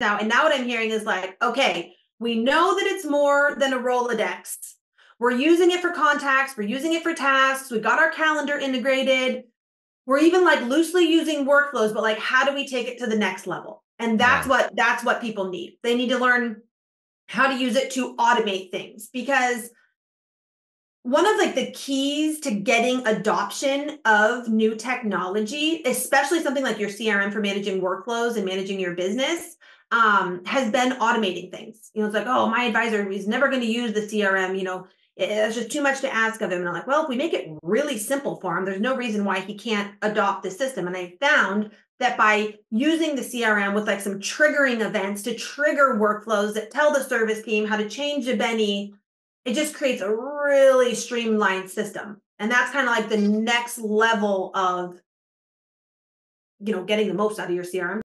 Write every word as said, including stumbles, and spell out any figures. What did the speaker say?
now. And now what I'm hearing is like, okay, we know that it's more than a Rolodex. We're using it for contacts. We're using it for tasks. We've got our calendar integrated. We're even like loosely using workflows, but like, how do we take it to the next level? And that's what, that's what people need. They need to learn how to use it to automate things, because one of like the keys to getting adoption of new technology, especially something like your C R M for managing workflows and managing your business, um, has been automating things. You know, it's like, oh, my advisor is never going to use the C R M. You know, it's just too much to ask of him. And I'm like, well, if we make it really simple for him, there's no reason why he can't adopt the system. And I found that by using the C R M with like some triggering events to trigger workflows that tell the service team how to change a Benny, it just creates a really streamlined system. And that's kind of like the next level of, you know, getting the most out of your C R M.